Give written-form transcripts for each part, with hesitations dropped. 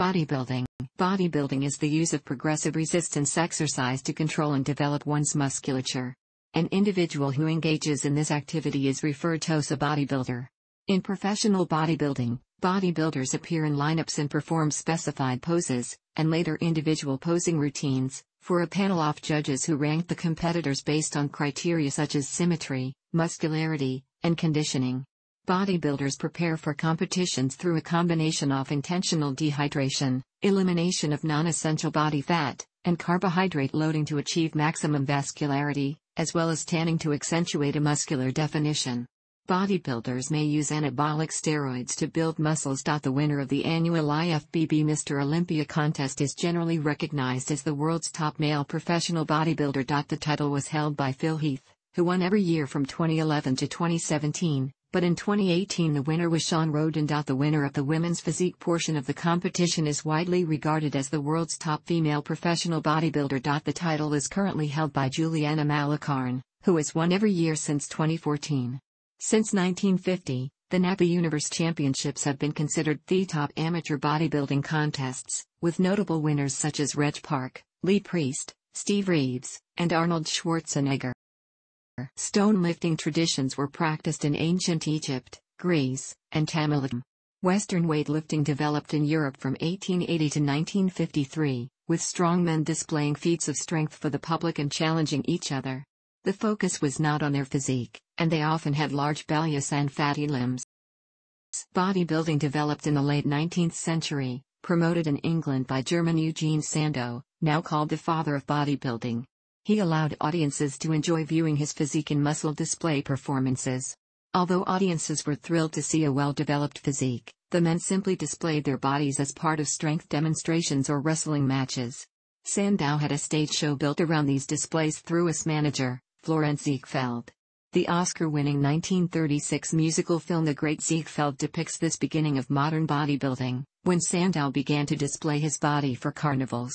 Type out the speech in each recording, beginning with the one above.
Bodybuilding. Bodybuilding is the use of progressive resistance exercise to control and develop one's musculature. An individual who engages in this activity is referred to as a bodybuilder. In professional bodybuilding, bodybuilders appear in lineups and perform specified poses, and later individual posing routines, for a panel of judges who rank the competitors based on criteria such as symmetry, muscularity, and conditioning. Bodybuilders prepare for competitions through a combination of intentional dehydration, elimination of non-essential body fat, and carbohydrate loading to achieve maximum vascularity, as well as tanning to accentuate a muscular definition. Bodybuilders may use anabolic steroids to build muscles. The winner of the annual IFBB Mr. Olympia contest is generally recognized as the world's top male professional bodybuilder. The title was held by Phil Heath, who won every year from 2011 to 2017. But in 2018 the winner was Shawn Rhoden. The winner of the women's physique portion of the competition is widely regarded as the world's top female professional bodybuilder. The title is currently held by Juliana Malacarne, who has won every year since 2014. Since 1950, the NABBA Universe Championships have been considered the top amateur bodybuilding contests, with notable winners such as Reg Park, Lee Priest, Steve Reeves, and Arnold Schwarzenegger. Stone lifting traditions were practiced in ancient Egypt, Greece, and Tamalam. Western weightlifting developed in Europe from 1880 to 1953, with strongmen displaying feats of strength for the public and challenging each other. The focus was not on their physique, and they often had large bellies and fatty limbs. Bodybuilding developed in the late 19th century, promoted in England by German Eugen Sandow, now called the father of bodybuilding. He allowed audiences to enjoy viewing his physique and muscle display performances. Although audiences were thrilled to see a well-developed physique, the men simply displayed their bodies as part of strength demonstrations or wrestling matches. Sandow had a stage show built around these displays through his manager, Florin Ziegfeld. The Oscar-winning 1936 musical film The Great Ziegfeld depicts this beginning of modern bodybuilding, when Sandow began to display his body for carnivals.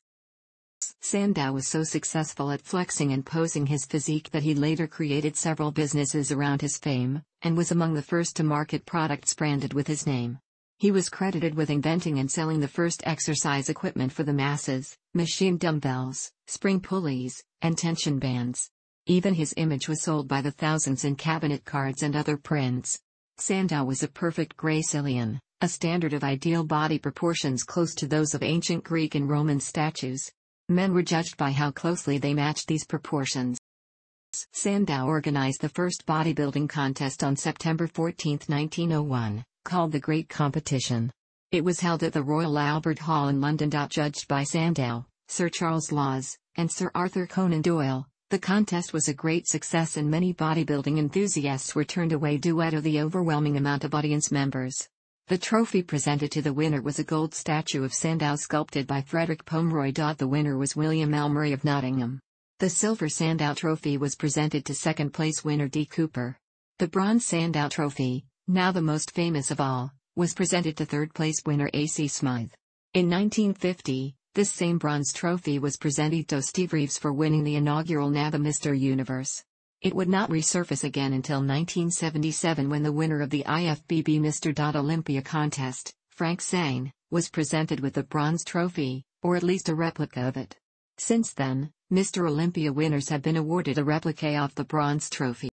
Sandow was so successful at flexing and posing his physique that he later created several businesses around his fame, and was among the first to market products branded with his name. He was credited with inventing and selling the first exercise equipment for the masses, machine dumbbells, spring pulleys, and tension bands. Even his image was sold by the thousands in cabinet cards and other prints. Sandow was a perfect Gracilian, a standard of ideal body proportions close to those of ancient Greek and Roman statues. Men were judged by how closely they matched these proportions. Sandow organized the first bodybuilding contest on September 14, 1901, called the Great Competition. It was held at the Royal Albert Hall in London. Judged by Sandow, Sir Charles Laws, and Sir Arthur Conan Doyle, the contest was a great success and many bodybuilding enthusiasts were turned away due to the overwhelming amount of audience members. The trophy presented to the winner was a gold statue of Sandow sculpted by Frederick Pomeroy. The winner was William Almery of Nottingham. The silver Sandow trophy was presented to second-place winner D. Cooper. The bronze Sandow trophy, now the most famous of all, was presented to third-place winner A.C. Smythe. In 1950, this same bronze trophy was presented to Steve Reeves for winning the inaugural NABBA Mr. Universe. It would not resurface again until 1977 when the winner of the IFBB Mr. Olympia contest, Frank Zane, was presented with the bronze trophy, or at least a replica of it. Since then, Mr. Olympia winners have been awarded a replica of the bronze trophy.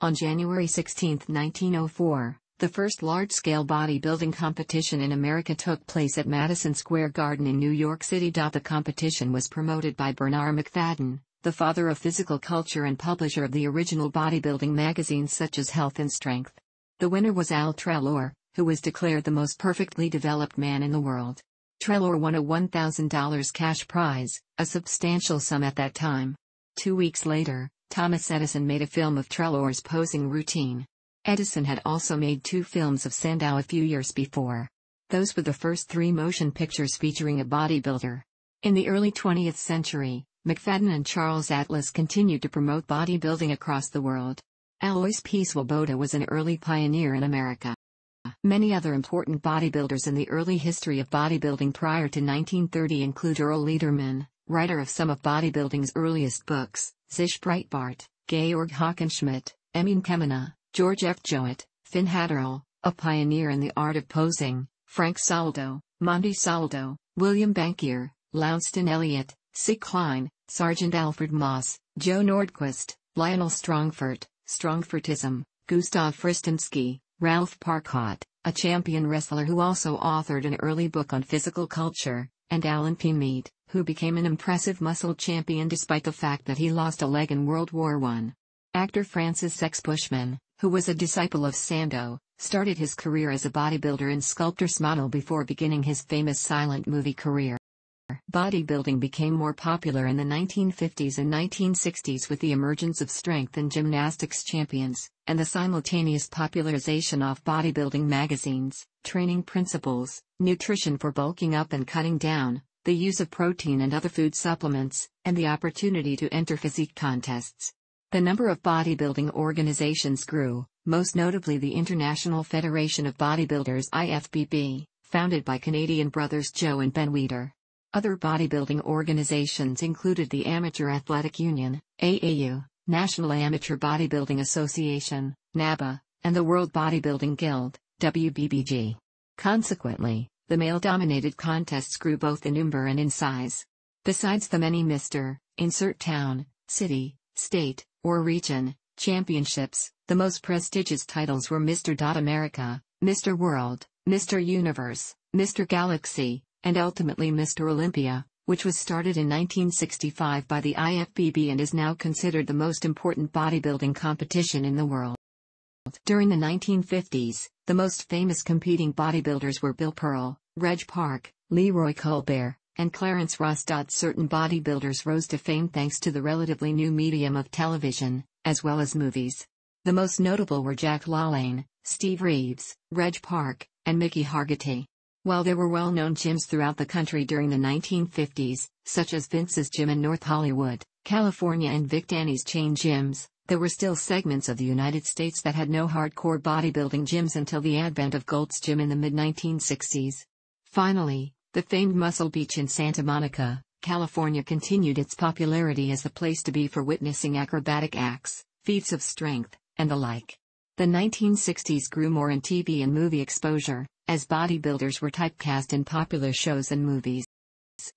On January 16, 1904, the first large-scale bodybuilding competition in America took place at Madison Square Garden in New York City. The competition was promoted by Bernard McFadden, the father of physical culture and publisher of the original bodybuilding magazines such as Health and Strength. The winner was Al Treloar, who was declared the most perfectly developed man in the world. Treloar won a $1,000 cash prize, a substantial sum at that time. 2 weeks later, Thomas Edison made a film of Treloar's posing routine. Edison had also made 2 films of Sandow a few years before. Those were the first 3 motion pictures featuring a bodybuilder. In the early 20th century, McFadden and Charles Atlas continued to promote bodybuilding across the world. Alois P. Swoboda was an early pioneer in America. Many other important bodybuilders in the early history of bodybuilding prior to 1930 include Earl Lederman, writer of some of bodybuilding's earliest books, Zish Breitbart, Georg Hockenschmidt, Emin Kemena, George F. Jowett, Finn Hatterall, a pioneer in the art of posing, Frank Zaldo, Monty Saldo, William Bankier, Launceston Elliott, C. Klein, Sergeant Alfred Moss, Joe Nordquist, Lionel Strongfort, Strongfortism, Gustav Fristinsky, Ralph Parcott, a champion wrestler who also authored an early book on physical culture, and Alan P. Mead, who became an impressive muscle champion despite the fact that he lost a leg in World War I. Actor Francis X. Bushman, who was a disciple of Sandow, started his career as a bodybuilder and sculptor's model before beginning his famous silent movie career. Bodybuilding became more popular in the 1950s and 1960s with the emergence of strength and gymnastics champions, and the simultaneous popularization of bodybuilding magazines, training principles, nutrition for bulking up and cutting down, the use of protein and other food supplements, and the opportunity to enter physique contests. The number of bodybuilding organizations grew, most notably the International Federation of Bodybuilders IFBB, founded by Canadian brothers Joe and Ben Weider. Other bodybuilding organizations included the Amateur Athletic Union, AAU, National Amateur Bodybuilding Association, NABBA, and the World Bodybuilding Guild, WBBG. Consequently, the male-dominated contests grew both in number and in size. Besides the many Mr. insert town, city, state, or region championships, the most prestigious titles were Mr. America, Mr. World, Mr. Universe, Mr. Galaxy, and ultimately Mr. Olympia, which was started in 1965 by the IFBB and is now considered the most important bodybuilding competition in the world. During the 1950s, the most famous competing bodybuilders were Bill Pearl, Reg Park, Leroy Colbert, and Clarence Ross. Certain bodybuilders rose to fame thanks to the relatively new medium of television, as well as movies. The most notable were Jack LaLanne, Steve Reeves, Reg Park, and Mickey Hargitay. While there were well-known gyms throughout the country during the 1950s, such as Vince's Gym in North Hollywood, California, and Vic Danny's chain gyms, there were still segments of the United States that had no hardcore bodybuilding gyms until the advent of Gold's Gym in the mid-1960s. Finally, the famed Muscle Beach in Santa Monica, California continued its popularity as the place to be for witnessing acrobatic acts, feats of strength, and the like. The 1960s grew more in TV and movie exposure, as bodybuilders were typecast in popular shows and movies.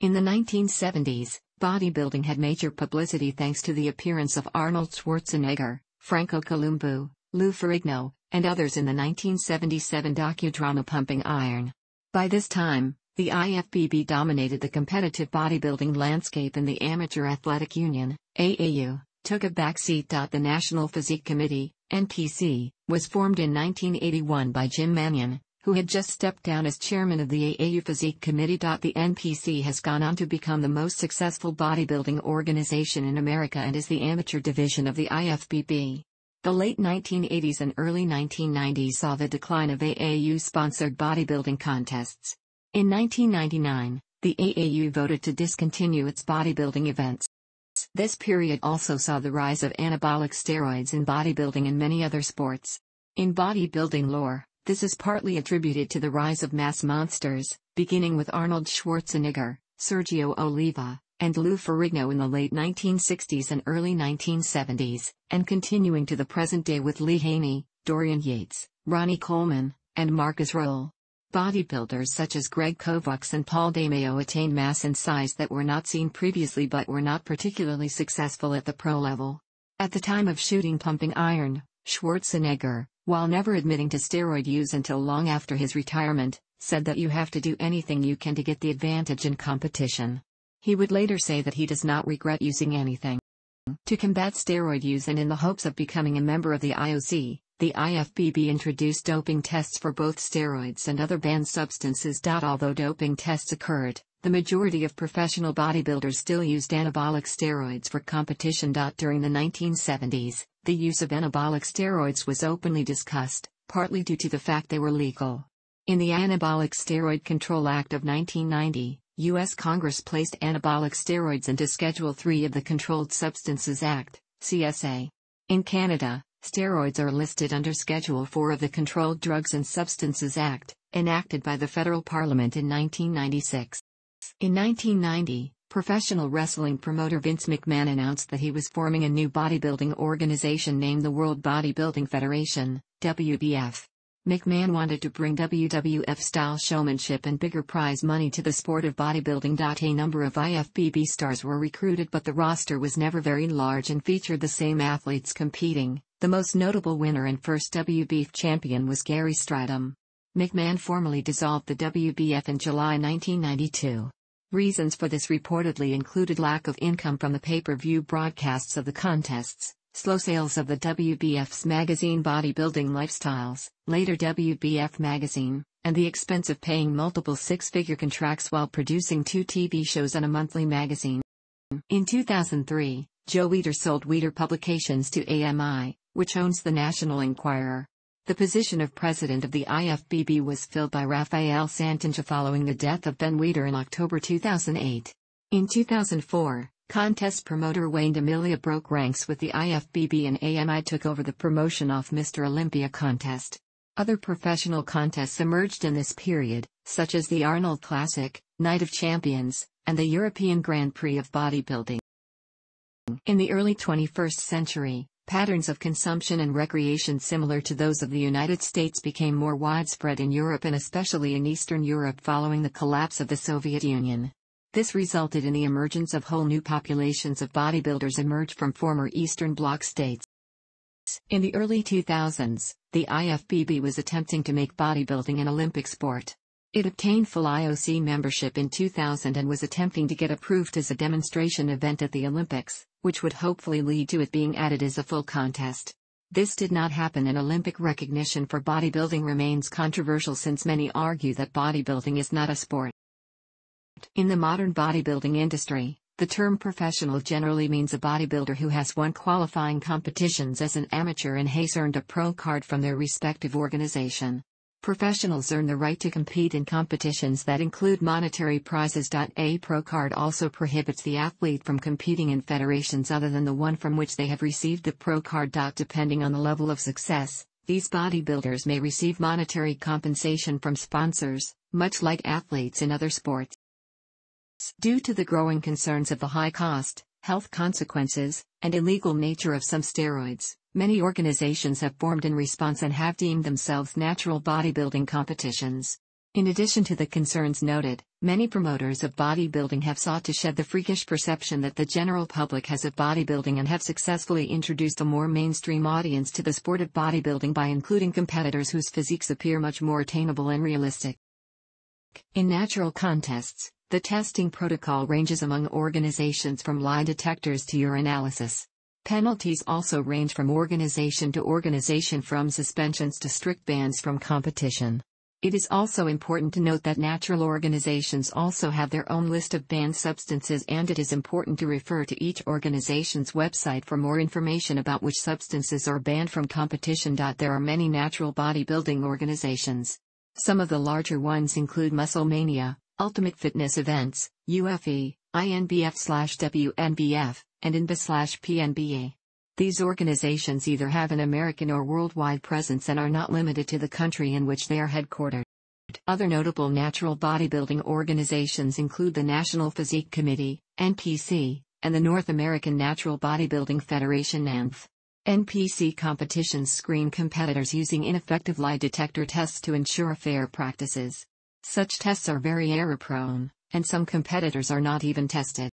In the 1970s, bodybuilding had major publicity thanks to the appearance of Arnold Schwarzenegger, Franco Columbu, Lou Ferrigno, and others in the 1977 docudrama Pumping Iron. By this time, the IFBB dominated the competitive bodybuilding landscape and the Amateur Athletic Union, AAU, took a backseat. The National Physique Committee, NPC, was formed in 1981 by Jim Mannion, who had just stepped down as chairman of the AAU Physique Committee. The NPC has gone on to become the most successful bodybuilding organization in America and is the amateur division of the IFBB. The late 1980s and early 1990s saw the decline of AAU-sponsored bodybuilding contests. In 1999, the AAU voted to discontinue its bodybuilding events. This period also saw the rise of anabolic steroids in bodybuilding and many other sports. In bodybuilding lore, this is partly attributed to the rise of mass monsters, beginning with Arnold Schwarzenegger, Sergio Oliva, and Lou Ferrigno in the late 1960s and early 1970s, and continuing to the present day with Lee Haney, Dorian Yates, Ronnie Coleman, and Marcus Rolle. Bodybuilders such as Greg Kovacs and Paul DeMeo attained mass and size that were not seen previously but were not particularly successful at the pro level. At the time of shooting Pumping Iron, Schwarzenegger, while never admitting to steroid use until long after his retirement, said that you have to do anything you can to get the advantage in competition. He would later say that he does not regret using anything. To combat steroid use and in the hopes of becoming a member of the IOC, the IFBB introduced doping tests for both steroids and other banned substances. Although doping tests occurred, the majority of professional bodybuilders still used anabolic steroids for competition. During the 1970s, the use of anabolic steroids was openly discussed, partly due to the fact they were legal. In the Anabolic Steroid Control Act of 1990, U.S. Congress placed anabolic steroids into Schedule III of the Controlled Substances Act, CSA. In Canada, steroids are listed under Schedule IV of the Controlled Drugs and Substances Act, enacted by the federal parliament in 1996. In 1990, professional wrestling promoter Vince McMahon announced that he was forming a new bodybuilding organization named the World Bodybuilding Federation, WBF. McMahon wanted to bring WWF-style showmanship and bigger prize money to the sport of bodybuilding. A number of IFBB stars were recruited, but the roster was never very large and featured the same athletes competing. The most notable winner and first WBF champion was Gary Stratham. McMahon formally dissolved the WBF in July 1992. Reasons for this reportedly included lack of income from the pay-per-view broadcasts of the contests, slow sales of the WBF's magazine Bodybuilding Lifestyles, later WBF magazine, and the expense of paying multiple six-figure contracts while producing 2 TV shows and a monthly magazine. In 2003, Joe Weider sold Weider Publications to AMI, which owns the National Enquirer. The position of president of the IFBB was filled by Rafael Santincha following the death of Ben Weider in October 2008. In 2004, contest promoter Wayne D'Amelia broke ranks with the IFBB and AMI took over the promotion of Mr. Olympia contest. Other professional contests emerged in this period, such as the Arnold Classic, Night of Champions, and the European Grand Prix of Bodybuilding. In the early 21st century, patterns of consumption and recreation similar to those of the United States became more widespread in Europe and especially in Eastern Europe following the collapse of the Soviet Union. This resulted in the emergence of whole new populations of bodybuilders emerged from former Eastern Bloc states. In the early 2000s, the IFBB was attempting to make bodybuilding an Olympic sport. It obtained full IOC membership in 2000 and was attempting to get approved as a demonstration event at the Olympics, which would hopefully lead to it being added as a full contest. This did not happen, and Olympic recognition for bodybuilding remains controversial since many argue that bodybuilding is not a sport. In the modern bodybuilding industry, the term professional generally means a bodybuilder who has won qualifying competitions as an amateur and has earned a pro card from their respective organization. Professionals earn the right to compete in competitions that include monetary prizes. A pro card also prohibits the athlete from competing in federations other than the one from which they have received the pro card. Depending on the level of success, these bodybuilders may receive monetary compensation from sponsors, much like athletes in other sports. Due to the growing concerns of the high cost, health consequences, and illegal nature of some steroids, many organizations have formed in response and have deemed themselves natural bodybuilding competitions. In addition to the concerns noted, many promoters of bodybuilding have sought to shed the freakish perception that the general public has of bodybuilding and have successfully introduced a more mainstream audience to the sport of bodybuilding by including competitors whose physiques appear much more attainable and realistic. In natural contests, the testing protocol ranges among organizations from lie detectors to urinalysis. Penalties also range from organization to organization, from suspensions to strict bans from competition. It is also important to note that natural organizations also have their own list of banned substances, and it is important to refer to each organization's website for more information about which substances are banned from competition. There are many natural bodybuilding organizations. Some of the larger ones include Musclemania, Ultimate Fitness Events, UFE, INBF/WNBF, and INBA/PNBA. These organizations either have an American or worldwide presence and are not limited to the country in which they are headquartered. Other notable natural bodybuilding organizations include the National Physique Committee, NPC, and the North American Natural Bodybuilding Federation, NANF. NPC competitions screen competitors using ineffective lie detector tests to ensure fair practices. Such tests are very error-prone, and some competitors are not even tested.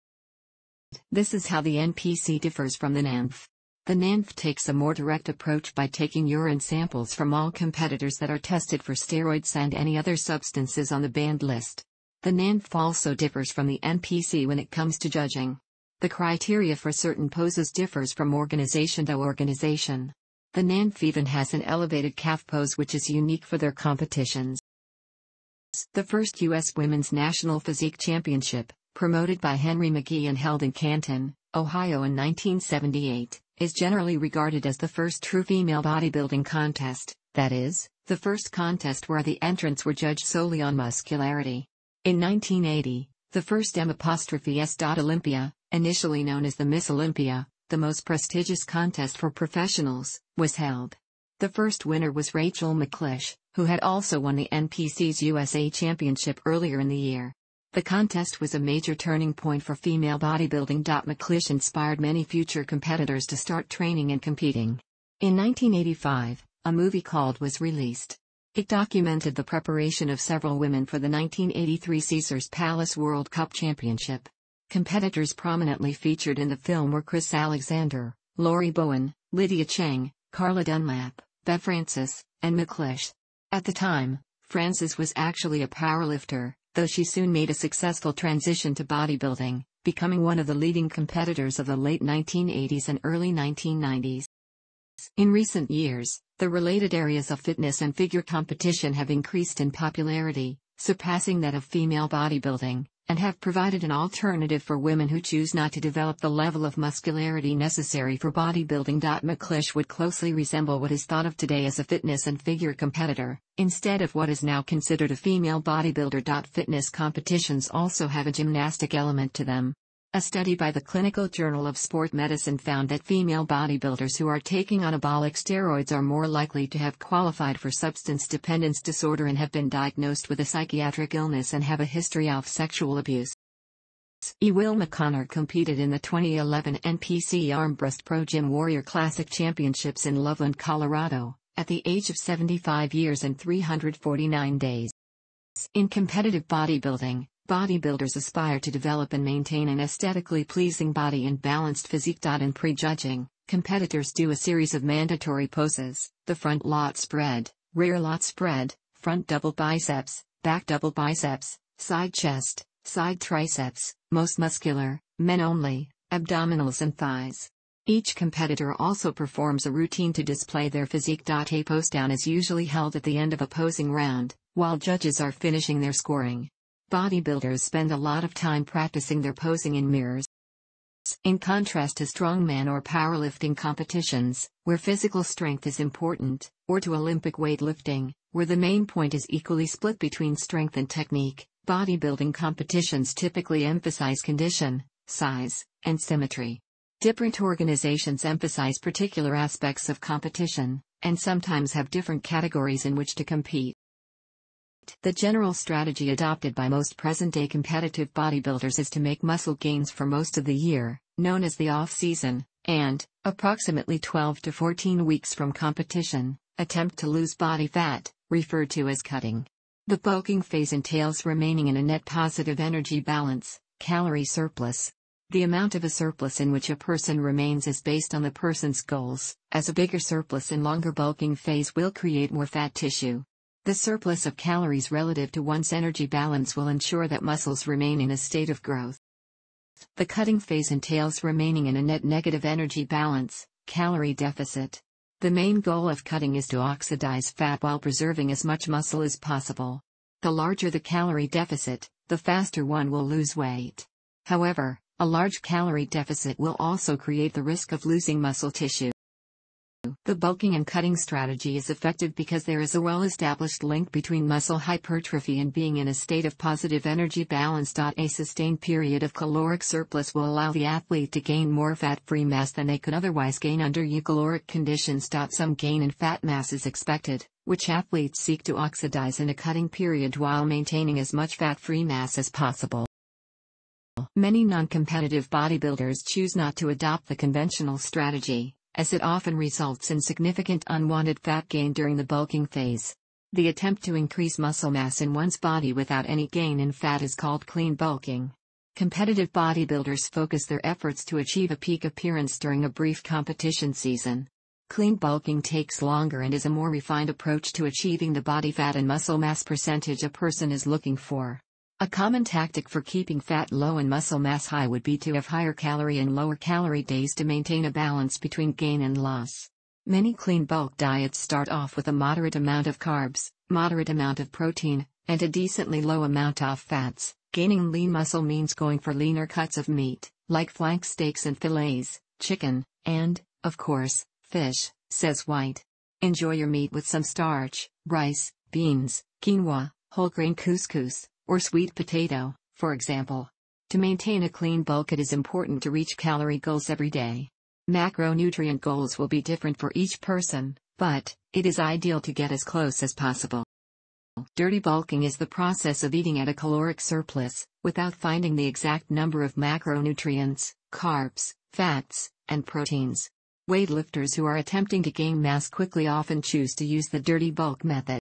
This is how the NPC differs from the NANF. The NANF takes a more direct approach by taking urine samples from all competitors that are tested for steroids and any other substances on the banned list. The NANF also differs from the NPC when it comes to judging. The criteria for certain poses differs from organization to organization. The NANF even has an elevated calf pose which is unique for their competitions. The first U.S. Women's National Physique Championship, promoted by Henry McGee and held in Canton, Ohio in 1978, is generally regarded as the first true female bodybuilding contest, that is, the first contest where the entrants were judged solely on muscularity. In 1980, the first M''s Olympia, initially known as the Miss Olympia, the most prestigious contest for professionals, was held. The first winner was Rachel McClish, who had also won the NPC's USA Championship earlier in the year. The contest was a major turning point for female bodybuilding. McClish inspired many future competitors to start training and competing. In 1985, a movie called was released. It documented the preparation of several women for the 1983 Caesars Palace World Cup Championship. Competitors prominently featured in the film were Chris Alexander, Lori Bowen, Lydia Chang, Carla Dunlap, Bev Francis, and McLish. At the time, Francis was actually a powerlifter, though she soon made a successful transition to bodybuilding, becoming one of the leading competitors of the late 1980s and early 1990s. In recent years, the related areas of fitness and figure competition have increased in popularity, surpassing that of female bodybuilding, and have provided an alternative for women who choose not to develop the level of muscularity necessary for bodybuilding. McLish would closely resemble what is thought of today as a fitness and figure competitor, instead of what is now considered a female bodybuilder. Fitness competitions also have a gymnastic element to them. A study by the Clinical Journal of Sport Medicine found that female bodybuilders who are taking anabolic steroids are more likely to have qualified for substance dependence disorder and have been diagnosed with a psychiatric illness and have a history of sexual abuse. Eugen Sandow competed in the 2011 NPC Armbrust Pro Gym Warrior Classic Championships in Loveland, Colorado, at the age of 75 years and 349 days. In competitive bodybuilding, bodybuilders aspire to develop and maintain an aesthetically pleasing body and balanced physique. In pre-judging, competitors do a series of mandatory poses: the front lot spread, rear lot spread, front double biceps, back double biceps, side chest, side triceps, most muscular, men only, abdominals and thighs. Each competitor also performs a routine to display their physique. A pose down is usually held at the end of a posing round, while judges are finishing their scoring. Bodybuilders spend a lot of time practicing their posing in mirrors. In contrast to strongman or powerlifting competitions, where physical strength is important, or to Olympic weightlifting, where the main point is equally split between strength and technique, bodybuilding competitions typically emphasize condition, size, and symmetry. Different organizations emphasize particular aspects of competition, and sometimes have different categories in which to compete. The general strategy adopted by most present-day competitive bodybuilders is to make muscle gains for most of the year, known as the off-season, and, approximately 12 to 14 weeks from competition, attempt to lose body fat, referred to as cutting. The bulking phase entails remaining in a net positive energy balance, calorie surplus. The amount of a surplus in which a person remains is based on the person's goals, as a bigger surplus in longer bulking phase will create more fat tissue. The surplus of calories relative to one's energy balance will ensure that muscles remain in a state of growth. The cutting phase entails remaining in a net negative energy balance, calorie deficit. The main goal of cutting is to oxidize fat while preserving as much muscle as possible. The larger the calorie deficit, the faster one will lose weight. However, a large calorie deficit will also create the risk of losing muscle tissue. The bulking and cutting strategy is effective because there is a well-established link between muscle hypertrophy and being in a state of positive energy balance. A sustained period of caloric surplus will allow the athlete to gain more fat-free mass than they could otherwise gain under eucaloric conditions. Some gain in fat mass is expected, which athletes seek to oxidize in a cutting period while maintaining as much fat-free mass as possible. Many non-competitive bodybuilders choose not to adopt the conventional strategy, as it often results in significant unwanted fat gain during the bulking phase. The attempt to increase muscle mass in one's body without any gain in fat is called clean bulking. Competitive bodybuilders focus their efforts to achieve a peak appearance during a brief competition season. Clean bulking takes longer and is a more refined approach to achieving the body fat and muscle mass percentage a person is looking for. A common tactic for keeping fat low and muscle mass high would be to have higher calorie and lower calorie days to maintain a balance between gain and loss. Many clean bulk diets start off with a moderate amount of carbs, moderate amount of protein, and a decently low amount of fats. Gaining lean muscle means going for leaner cuts of meat, like flank steaks and fillets, chicken, and, of course, fish, says White. Enjoy your meat with some starch, rice, beans, quinoa, whole grain couscous, or sweet potato, for example. To maintain a clean bulk, it is important to reach calorie goals every day. Macronutrient goals will be different for each person, but it is ideal to get as close as possible. Dirty bulking is the process of eating at a caloric surplus, without finding the exact number of macronutrients, carbs, fats, and proteins. Weightlifters who are attempting to gain mass quickly often choose to use the dirty bulk method.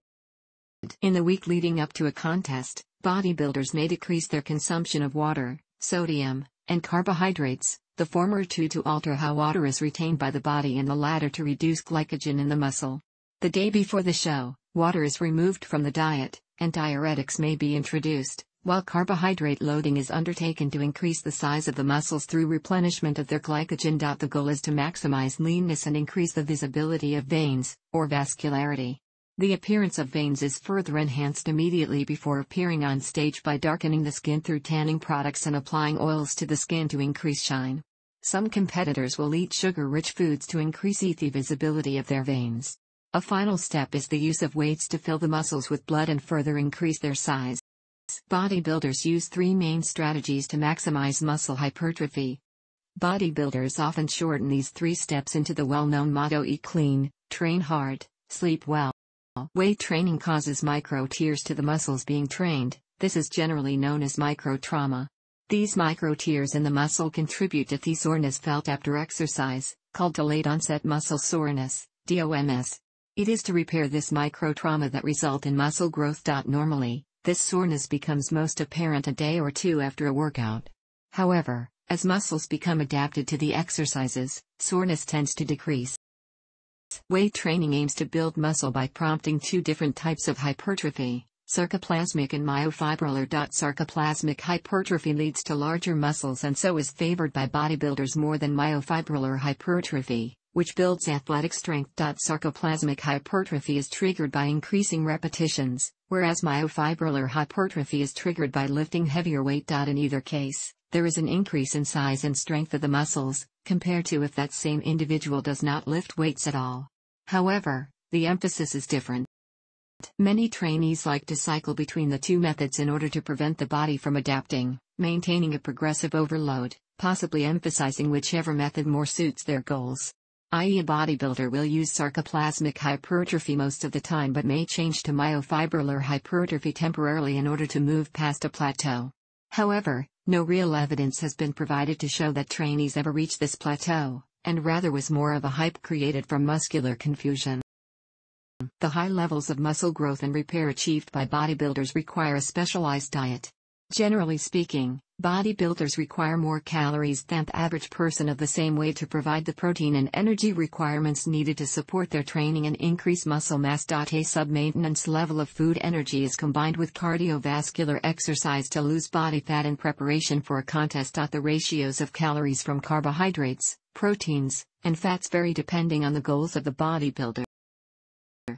In the week leading up to a contest, bodybuilders may decrease their consumption of water, sodium, and carbohydrates, the former two to alter how water is retained by the body and the latter to reduce glycogen in the muscle. The day before the show, water is removed from the diet, and diuretics may be introduced, while carbohydrate loading is undertaken to increase the size of the muscles through replenishment of their glycogen. The goal is to maximize leanness and increase the visibility of veins, or vascularity. The appearance of veins is further enhanced immediately before appearing on stage by darkening the skin through tanning products and applying oils to the skin to increase shine. Some competitors will eat sugar-rich foods to increase the visibility of their veins. A final step is the use of weights to fill the muscles with blood and further increase their size. Bodybuilders use three main strategies to maximize muscle hypertrophy. Bodybuilders often shorten these three steps into the well-known motto: eat clean, train hard, sleep well. Weight training causes micro-tears to the muscles being trained. This is generally known as micro-trauma. These micro-tears in the muscle contribute to the soreness felt after exercise, called delayed-onset muscle soreness, DOMS. It is to repair this microtrauma that result in muscle growth. Normally, this soreness becomes most apparent a day or two after a workout. However, as muscles become adapted to the exercises, soreness tends to decrease. Weight training aims to build muscle by prompting two different types of hypertrophy, sarcoplasmic and myofibrillar. Sarcoplasmic hypertrophy leads to larger muscles and so is favored by bodybuilders more than myofibrillar hypertrophy, which builds athletic strength. Sarcoplasmic hypertrophy is triggered by increasing repetitions, whereas myofibrillar hypertrophy is triggered by lifting heavier weight. In either case, there is an increase in size and strength of the muscles, compared to if that same individual does not lift weights at all. However, the emphasis is different. Many trainees like to cycle between the two methods in order to prevent the body from adapting, maintaining a progressive overload, possibly emphasizing whichever method more suits their goals. i.e., a bodybuilder will use sarcoplasmic hypertrophy most of the time but may change to myofibrillar hypertrophy temporarily in order to move past a plateau. However, no real evidence has been provided to show that trainees ever reach this plateau, and rather was more of a hype created from muscular confusion. The high levels of muscle growth and repair achieved by bodybuilders require a specialized diet. Generally speaking, bodybuilders require more calories than the average person of the same weight to provide the protein and energy requirements needed to support their training and increase muscle mass. A sub-maintenance level of food energy is combined with cardiovascular exercise to lose body fat in preparation for a contest. The ratios of calories from carbohydrates, proteins, and fats vary depending on the goals of the bodybuilder.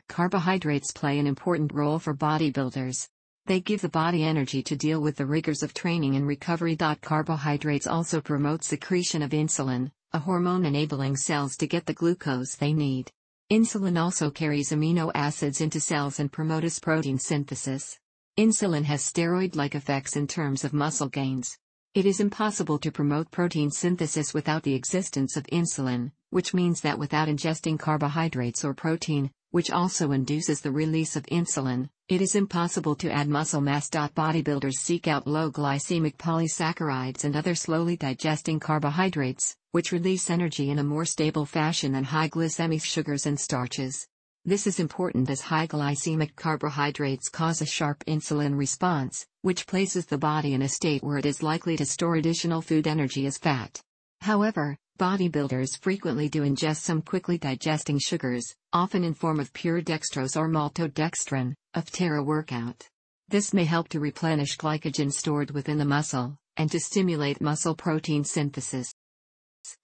Carbohydrates play an important role for bodybuilders. They give the body energy to deal with the rigors of training and recovery. Carbohydrates also promote secretion of insulin, a hormone enabling cells to get the glucose they need. Insulin also carries amino acids into cells and promotes protein synthesis. Insulin has steroid-like effects in terms of muscle gains. It is impossible to promote protein synthesis without the existence of insulin, which means that without ingesting carbohydrates or protein, which also induces the release of insulin, it is impossible to add muscle mass. Bodybuilders seek out low-glycemic polysaccharides and other slowly digesting carbohydrates, which release energy in a more stable fashion than high-glycemic sugars and starches. This is important as high-glycemic carbohydrates cause a sharp insulin response, which places the body in a state where it is likely to store additional food energy as fat. However, bodybuilders frequently do ingest some quickly digesting sugars, often in form of pure dextrose or maltodextrin, of Terra workout. This may help to replenish glycogen stored within the muscle, and to stimulate muscle protein synthesis.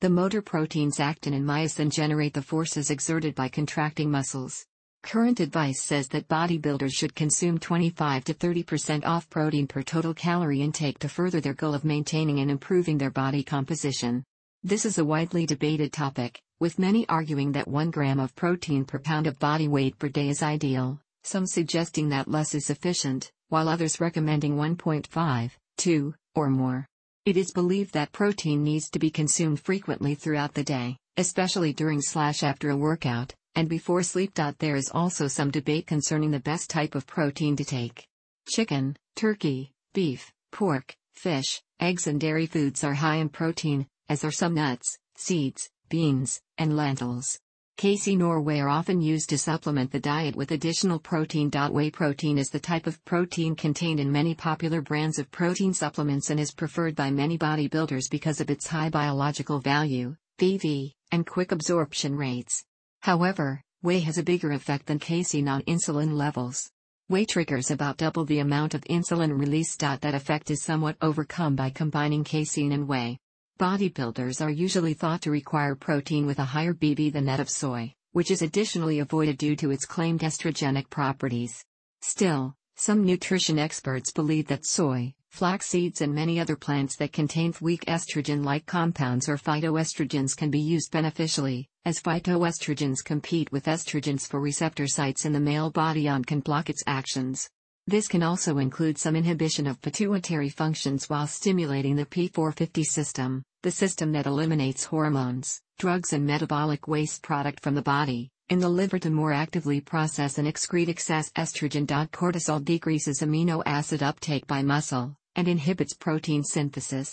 The motor proteins actin and myosin generate the forces exerted by contracting muscles. Current advice says that bodybuilders should consume 25 to 30% off protein per total calorie intake to further their goal of maintaining and improving their body composition. This is a widely debated topic, with many arguing that 1 gram of protein per pound of body weight per day is ideal, some suggesting that less is sufficient, while others recommending 1.5, 2, or more. It is believed that protein needs to be consumed frequently throughout the day, especially during/after a workout, and before sleep. There is also some debate concerning the best type of protein to take. Chicken, turkey, beef, pork, fish, eggs and dairy foods are high in protein, as are some nuts, seeds, beans, and lentils. Casey nor whey are often used to supplement the diet with additional protein. Whey protein is the type of protein contained in many popular brands of protein supplements and is preferred by many bodybuilders because of its high biological value, BV, and quick absorption rates. However, whey has a bigger effect than casein on insulin levels. Whey triggers about double the amount of insulin release. That effect is somewhat overcome by combining casein and whey. Bodybuilders are usually thought to require protein with a higher BV than that of soy, which is additionally avoided due to its claimed estrogenic properties. Still, some nutrition experts believe that soy, flax seeds and many other plants that contain weak estrogen-like compounds or phytoestrogens can be used beneficially, as phytoestrogens compete with estrogens for receptor sites in the male body and can block its actions. This can also include some inhibition of pituitary functions while stimulating the P450 system, the system that eliminates hormones, drugs and metabolic waste product from the body, in the liver to more actively process and excrete excess estrogen. Cortisol decreases amino acid uptake by muscle, and inhibits protein synthesis.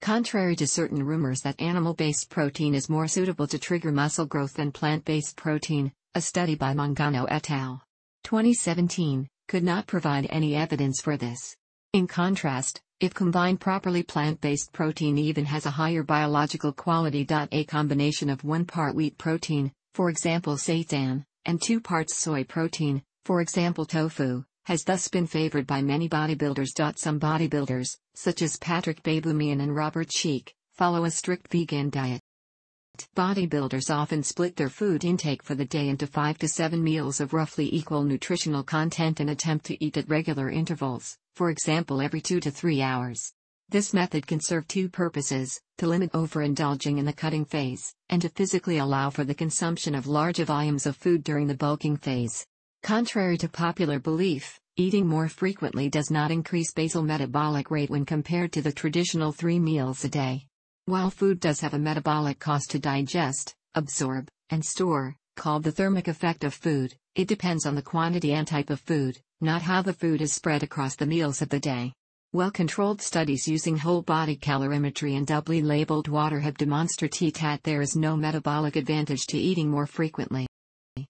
Contrary to certain rumors that animal-based protein is more suitable to trigger muscle growth than plant-based protein, a study by Mangano et al. 2017, could not provide any evidence for this. In contrast, if combined properly, plant-based protein even has a higher biological quality. A combination of 1 part wheat protein, for example seitan, and 2 parts soy protein, for example tofu, has thus been favored by many bodybuilders. Some bodybuilders, such as Patrick Babumian and Robert Sheik, follow a strict vegan diet. Bodybuilders often split their food intake for the day into 5 to 7 meals of roughly equal nutritional content and attempt to eat at regular intervals, for example every 2 to 3 hours. This method can serve 2 purposes, to limit overindulging in the cutting phase, and to physically allow for the consumption of large volumes of food during the bulking phase. Contrary to popular belief, eating more frequently does not increase basal metabolic rate when compared to the traditional 3 meals a day. While food does have a metabolic cost to digest, absorb, and store, called the thermic effect of food, it depends on the quantity and type of food, not how the food is spread across the meals of the day. Well-controlled studies using whole-body calorimetry and doubly labeled water have demonstrated that there is no metabolic advantage to eating more frequently.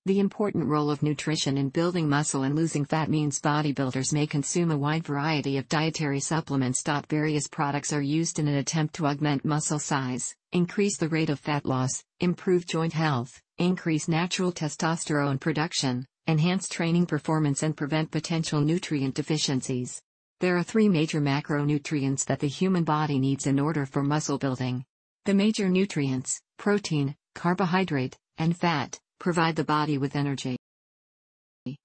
The important role of nutrition in building muscle and losing fat means bodybuilders may consume a wide variety of dietary supplements. Various products are used in an attempt to augment muscle size, increase the rate of fat loss, improve joint health, increase natural testosterone production, enhance training performance and prevent potential nutrient deficiencies. There are 3 major macronutrients that the human body needs in order for muscle building. The major nutrients, protein, carbohydrate, and fat, provide the body with energy.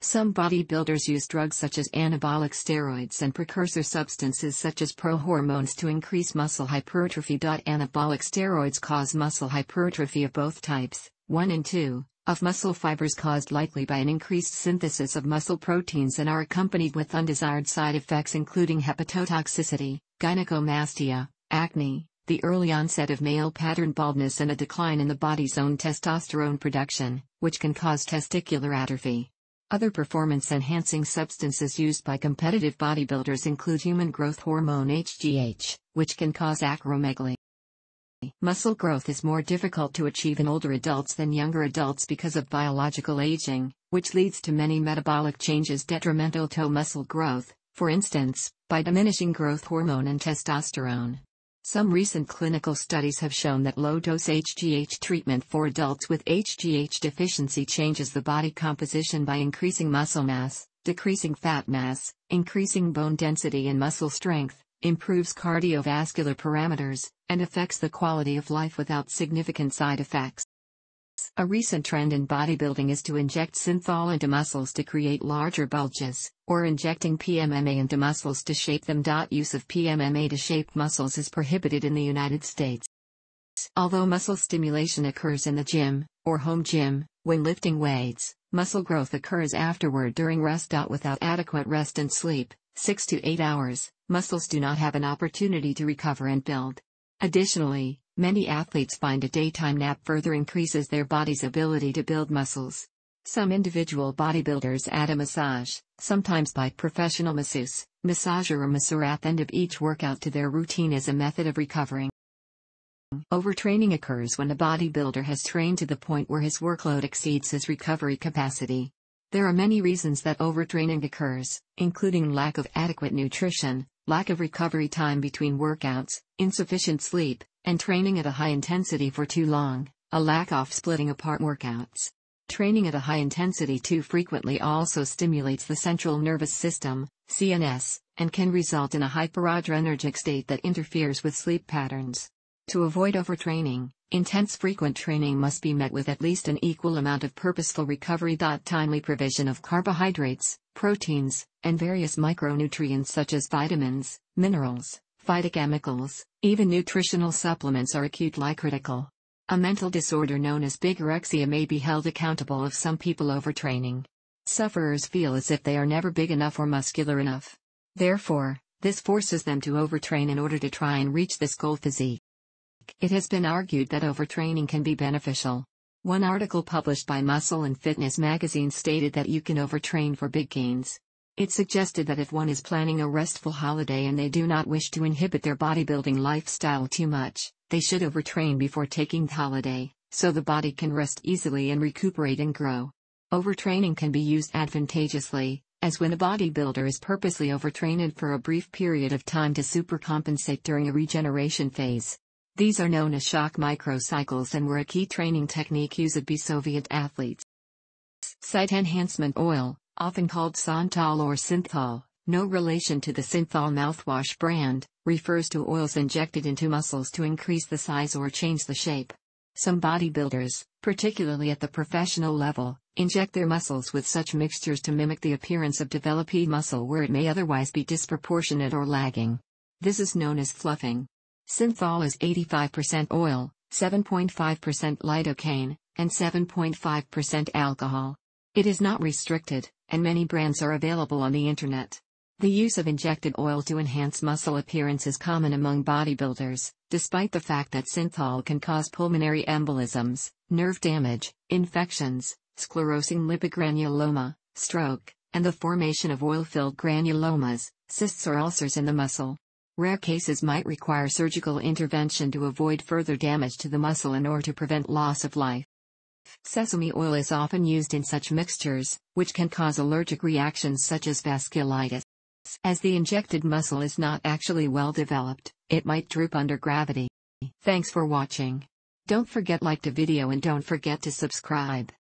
Some bodybuilders use drugs such as anabolic steroids and precursor substances such as prohormones to increase muscle hypertrophy. Anabolic steroids cause muscle hypertrophy of both types, 1 and 2, of muscle fibers caused likely by an increased synthesis of muscle proteins and are accompanied with undesired side effects including hepatotoxicity, gynecomastia, acne, the early onset of male pattern baldness and a decline in the body's own testosterone production, which can cause testicular atrophy. Other performance-enhancing substances used by competitive bodybuilders include human growth hormone HGH, which can cause acromegaly. Muscle growth is more difficult to achieve in older adults than younger adults because of biological aging, which leads to many metabolic changes detrimental to muscle growth, for instance, by diminishing growth hormone and testosterone. Some recent clinical studies have shown that low-dose HGH treatment for adults with HGH deficiency changes the body composition by increasing muscle mass, decreasing fat mass, increasing bone density and muscle strength, improves cardiovascular parameters, and affects the quality of life without significant side effects. A recent trend in bodybuilding is to inject synthol into muscles to create larger bulges, or injecting PMMA into muscles to shape them. Use of PMMA to shape muscles is prohibited in the United States. Although muscle stimulation occurs in the gym, or home gym, when lifting weights, muscle growth occurs afterward during rest. Without adequate rest and sleep, 6 to 8 hours, muscles do not have an opportunity to recover and build. Additionally, many athletes find a daytime nap further increases their body's ability to build muscles. Some individual bodybuilders add a massage, sometimes by professional masseuse, massager or masseur at the end of each workout to their routine as a method of recovering. Overtraining occurs when a bodybuilder has trained to the point where his workload exceeds his recovery capacity. There are many reasons that overtraining occurs, including lack of adequate nutrition, lack of recovery time between workouts, insufficient sleep, and training at a high intensity for too long, a lack of splitting apart workouts. Training at a high intensity too frequently also stimulates the central nervous system, CNS, and can result in a hyperadrenergic state that interferes with sleep patterns. To avoid overtraining, intense frequent training must be met with at least an equal amount of purposeful recovery. Timely provision of carbohydrates, proteins, and various micronutrients such as vitamins, minerals, phytochemicals, even nutritional supplements are acutely critical. A mental disorder known as bigorexia may be held accountable if some people overtraining. Sufferers feel as if they are never big enough or muscular enough. Therefore, this forces them to overtrain in order to try and reach this goal physique. It has been argued that overtraining can be beneficial. One article published by Muscle and Fitness magazine stated that you can overtrain for big gains. It suggested that if one is planning a restful holiday and they do not wish to inhibit their bodybuilding lifestyle too much, they should overtrain before taking the holiday, so the body can rest easily and recuperate and grow. Overtraining can be used advantageously, as when a bodybuilder is purposely overtrained for a brief period of time to supercompensate during a regeneration phase. These are known as shock microcycles and were a key training technique used by Soviet athletes. Site enhancement oil, often called Santal or Synthol, no relation to the Synthol mouthwash brand, refers to oils injected into muscles to increase the size or change the shape. Some bodybuilders, particularly at the professional level, inject their muscles with such mixtures to mimic the appearance of developing muscle where it may otherwise be disproportionate or lagging. This is known as fluffing. Synthol is 85% oil, 7.5% lidocaine, and 7.5% alcohol. It is not restricted, and many brands are available on the internet. The use of injected oil to enhance muscle appearance is common among bodybuilders, despite the fact that synthol can cause pulmonary embolisms, nerve damage, infections, sclerosing lipogranuloma, stroke, and the formation of oil-filled granulomas, cysts or ulcers in the muscle. Rare cases might require surgical intervention to avoid further damage to the muscle in order to prevent loss of life. Sesame oil is often used in such mixtures, which can cause allergic reactions such as vasculitis. As the injected muscle is not actually well developed, it might droop under gravity. Thanks for watching. Don't forget to like the video and don't forget to subscribe.